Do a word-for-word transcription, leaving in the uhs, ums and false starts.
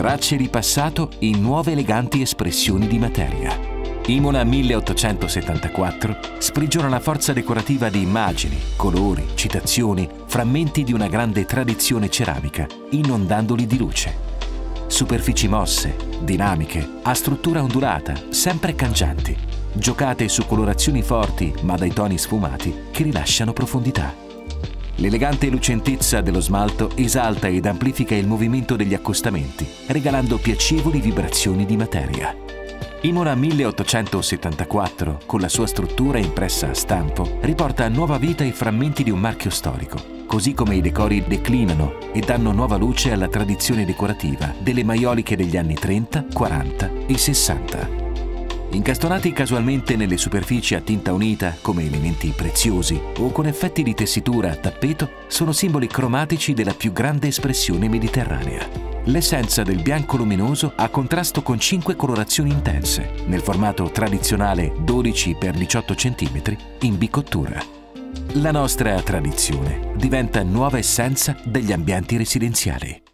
tracce ripassato in nuove eleganti espressioni di materia. Imola milleottocentosettantaquattro sprigiona la forza decorativa di immagini, colori, citazioni, frammenti di una grande tradizione ceramica, inondandoli di luce. Superfici mosse, dinamiche, a struttura ondulata, sempre cangianti, giocate su colorazioni forti ma dai toni sfumati che rilasciano profondità. L'elegante lucentezza dello smalto esalta ed amplifica il movimento degli accostamenti, regalando piacevoli vibrazioni di materia. Imola milleottocentosettantaquattro, con la sua struttura impressa a stampo, riporta a nuova vita i frammenti di un marchio storico, così come i decori declinano e danno nuova luce alla tradizione decorativa delle maioliche degli anni trenta, quaranta e sessanta. Incastonati casualmente nelle superfici a tinta unita come elementi preziosi o con effetti di tessitura a tappeto, sono simboli cromatici della più grande espressione mediterranea. L'essenza del bianco luminoso ha contrasto con cinque colorazioni intense, nel formato tradizionale dodici per diciotto centimetri, in bicottura. La nostra tradizione diventa nuova essenza degli ambienti residenziali.